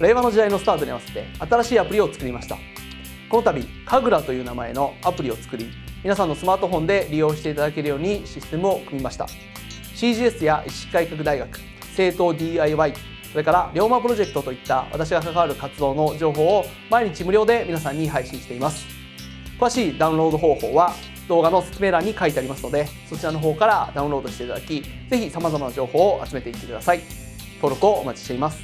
令和の時代のスタートに合わせて新しいアプリを作りました。この度カグラという名前のアプリを作り、皆さんのスマートフォンで利用していただけるようにシステムを組みました。 CGS や医師改革大学、政党 DIY、 それから龍馬プロジェクトといった私が関わる活動の情報を毎日無料で皆さんに配信しています。詳しいダウンロード方法は動画の説明欄に書いてありますので、そちらの方からダウンロードしていただき、ぜひ様々な情報を集めていってください。登録をお待ちしています。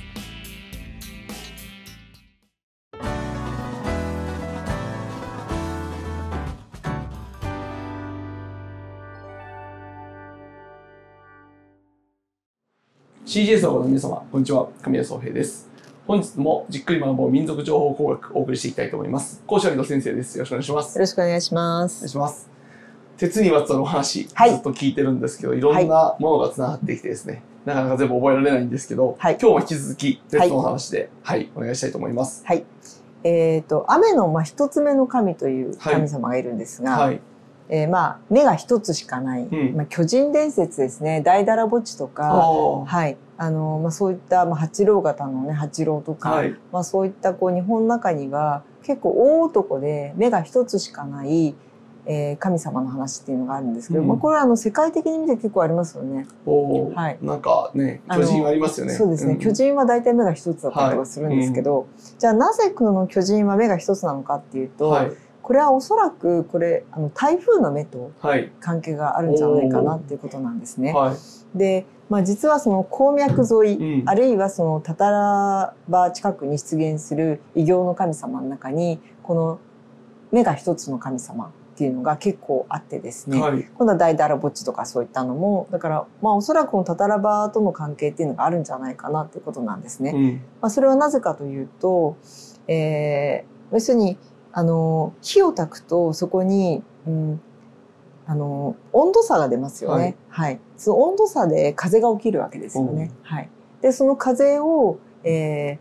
CGS をご覧の皆様、こんにちは。神谷宗平です。本日もじっくり学ぼう民族情報工学をお送りしていきたいと思います。講師は井戸先生です。よろしくお願いします。よろしくお願いします。お願いします。鉄にまつわるお話、ずっと聞いてるんですけど、いろんなものがつながってきてですね、なかなか全部覚えられないんですけど、今日も引き続き鉄のお話で、お願いしたいと思います。雨の一つ目の神という神様がいるんですが、目が一つしかない、巨人伝説ですね、大だらぼっちとか、そういった八郎型の八郎とか、そういったこう日本の中には結構大男で目が一つしかない、神様の話っていうのがあるんですけど、これは世界的に見て結構ありますよね。なんかね、巨人はありますよね。そうですね、巨人は大体目が一つだったりとかするんですけど、じゃあなぜこの巨人は目が一つなのかっていうと、これはおそらく台風の目と関係があるんじゃないかなっていうことなんですね。で、実はその鉱脈沿い、あるいはそのたたらば近くに出現する異形の神様の中にこの目が一つの神様っていうのが結構あってですね、今度は大だらぼっちとかそういったのもだから、おそらくこのたたらばとの関係っていうのがあるんじゃないかなっていうことなんですね。それはなぜかというと、要するに火を焚くとそこに、温度差が出ますよね。その温度差で風が起きるわけですよね。でその風を、妖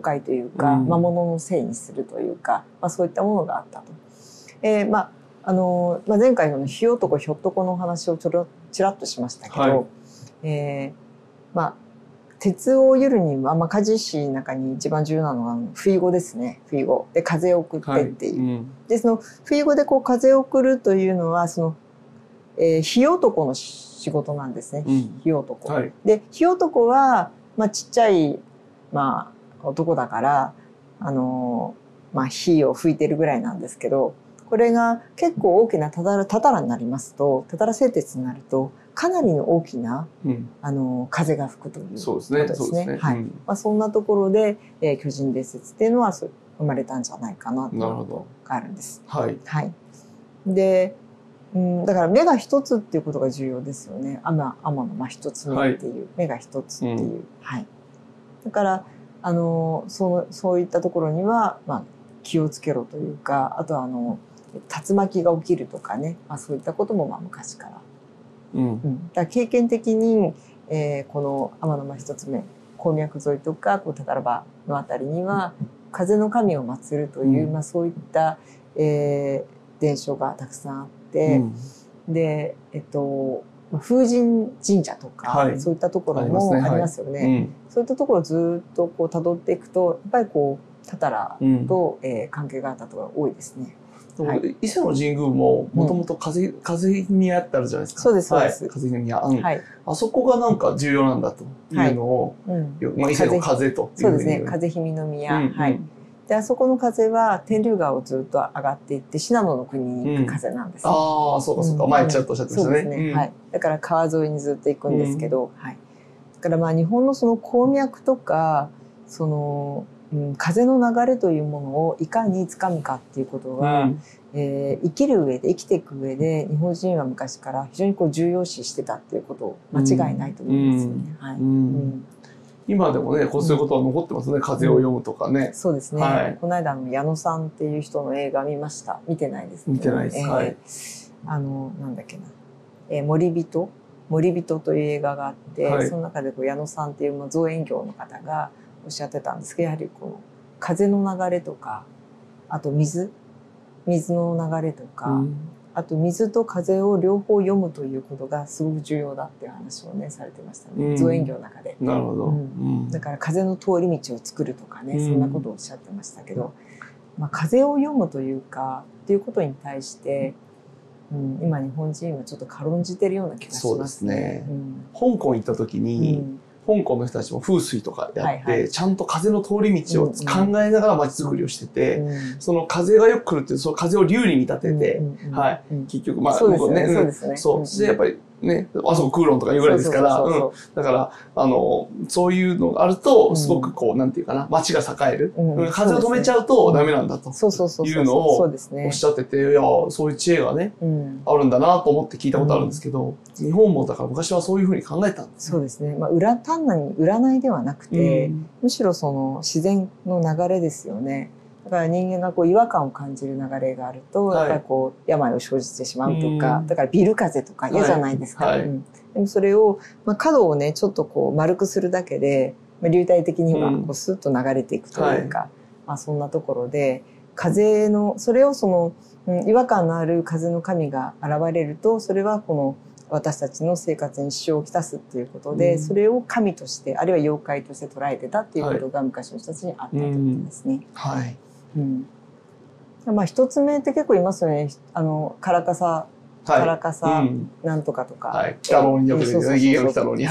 怪というか魔物のせいにするというか、そういったものがあったと。前回の「火男ひょっとこ」のお話をちらっとしましたけど、鉄を得るには鍛冶師の中に一番重要なのは不意語ですね。不意語で風を送ってっていう、でその不意語でこう風を送るというのはその、火男の仕事なんですね。火男、で火男は、ちっちゃい、男だから、火を吹いてるぐらいなんですけど、これが結構大きなたたらになりますと、たたら製鉄になるとかなりの大きな、風が吹くということですね。そんなところで、巨人伝説っていうのは生まれたんじゃないかなということがあるんです。で、だから目が一つっていうことが重要ですよね。天の一つ目っていう、目が一つっていう。だからそういったところには、気をつけろというか、あとは竜巻が起きるとかね、そういったことも昔から。だ経験的に、この天の一つ目鉱脈沿いとかたたらばのあたりには風の神を祀るという、そういった、伝承がたくさんあって、で、風神神社とか、そういったところもありますよね。そういったところをずっとこう辿っていくと、やっぱりこうたたらと、関係があったところが多いですね。伊勢の神宮ももともと風宮ってあるじゃないですか。そうですそうです。風宮、あそこがなんか重要なんだというのを、伊勢の風というふうに。そうですね。風姫の宮。であそこの風は天竜川をずっと上がっていって信濃の国に行く風なんです。ああそうかそうか、前ちょっとおっしゃってましたね。そうですね。だから川沿いにずっと行くんですけど、だから日本のその鉱脈とかその風の流れというものをいかにつかむかっていうことが、生きていく上で日本人は昔から非常にこう重要視してたっていうこと間違いないと思いますね。今でもねこうそういうことは残ってますね、風を読むとかね。そうですね、この間矢野さんっていう人の映画見ました。見てないですね。見てないです。なんだっけな、森人という映画があって、その中でこう矢野さんっていう造園業の方がおっしゃってたんですけど、やはりこう風の流れとか、あと水の流れとか、あと水と風を両方読むということがすごく重要だっていう話をねされてましたね、造園業の中で。なるほど、だから風の通り道を作るとかね、そんなことをおっしゃってましたけど、まあ、風を読むというかっていうことに対して、今日本人はちょっと軽んじてるような気がしますね。香港行った時に、香港の人たちも風水とかやって、ちゃんと風の通り道を考えながら街づくりをしてて、その風がよく来るっていう、その風を竜に見立てて、結局、まあ、そうですね。そう。で、やっぱりね、あそこ空論とかいうぐらいですから、だから、そういうのがあると、すごくこう、なんていうかな、街が栄える。風を止めちゃうとダメなんだというのをおっしゃってて、いや、そういう知恵がね、あるんだなと思って聞いたことあるんですけど、日本もだから昔はそういうふうに考えたんですね。そうですね。まあ、単なる占いではなくて、むしろその自然の流れですよね。だから人間がこう違和感を感じる流れがあると、やっぱりこう病を生じてしまうとか、だからビル風とか嫌じゃないですか。でもそれを、まあ、角をねちょっとこう丸くするだけで、まあ、流体的にはこうスッと流れていくというか、まあ、そんなところで風のそれをその、違和感のある風の神が現れると、それはこの私たちの生活に支障をきたすっていうことで、それを神としてあるいは妖怪として捉えてたっていうことが昔の人たちにあったと思うんですね。まあ一つ目って結構いますよね。カラカサなんとかとか。北のによく出てる銀河の北のに。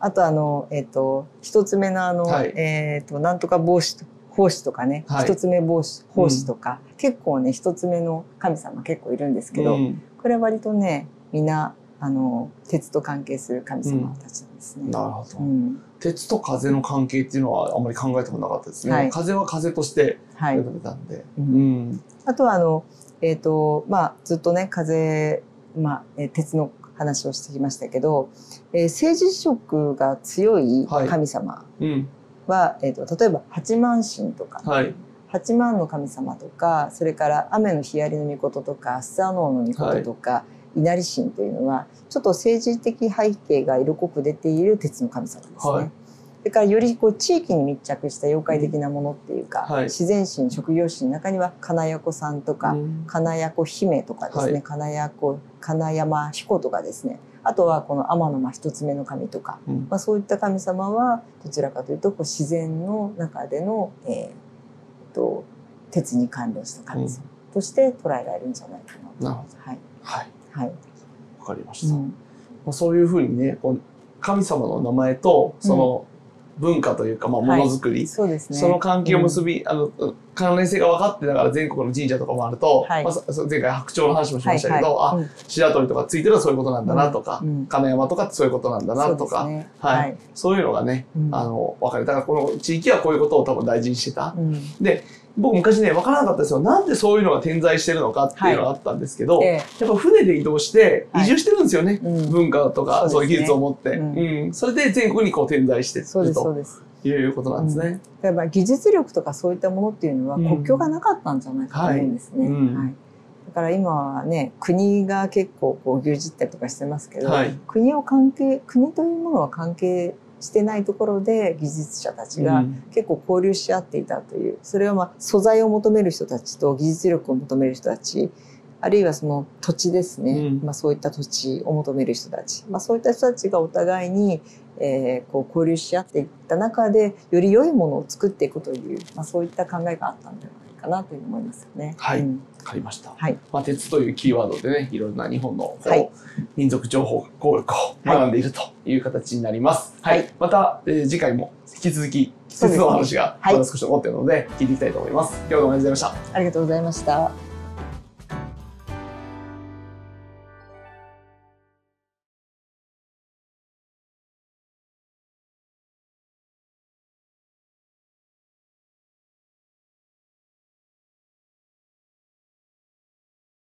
あと一つ目のなんとか帽子とか。奉仕とかね、一つ目奉仕、奉仕とか、結構ね一つ目の神様結構いるんですけど、これは割とねみんな鉄と関係する神様たちなんですね。なるほど。鉄と風の関係っていうのはあんまり考えてもなかったですね。風は風として出てたんで。あとはまあずっとね風まあ鉄の話をしてきましたけど、政治色が強い神様。は例えば八幡神とか、八幡の神様とか、それから雨の日和の御事とかアスサノオの御事とか、稲荷神というのはちょっと政治的背景が色濃く出ている鉄の神様ですね。それからよりこう地域に密着した妖怪的なものっていうか、自然神、職業神の中には金谷子さんとか、金谷子姫とかですね、金山彦とかですね、あとはこの天の間一つ目の神とか、まあ、そういった神様はどちらかというとこう自然の中での、鉄に関連した神様として捉えられるんじゃないかなと。わかりました。そういうふうにね、神様の名前とその文化というか、まあものづくり、その関係を結び、関連性が分かって、だから全国の神社とかもあると、前回白鳥の話もしましたけど、あ、白鳥とかついてるのはそういうことなんだなとか、金山とかってそういうことなんだなとか、そういうのがね分かる。だからこの地域はこういうことを多分大事にしてた。で、僕昔ね分からなかったですよ、なんでそういうのが点在してるのかっていうのがあったんですけど、やっぱ船で移動して移住してるんですよね、文化とかそういう技術を持って、それで全国にこう点在してるということなんですね。だから技術力とかそういったものっていうのは国境がなかったんじゃないかと思うんですね。だから今はね国が結構こう牛耳ったりとかしてますけど、国というものは関係してないところで技術者たちが結構交流し合っていたという、それはまあ素材を求める人たちと技術力を求める人たち、あるいはその土地ですね、まあそういった土地を求める人たち、まあ、そういった人たちがお互いに、こう交流し合っていった中でより良いものを作っていくという、まあ、そういった考えがあったんではないかなという思いますよね。はい、分かりました。まあ、鉄というキーワードでね、いろんな日本のこう、民族情報能力を学んでいるという形になります。また、次回も引き続き鉄の話がまだ少し残っているので聞いていきたいと思います。今日はどうもありがとうございました。ありがとうございました。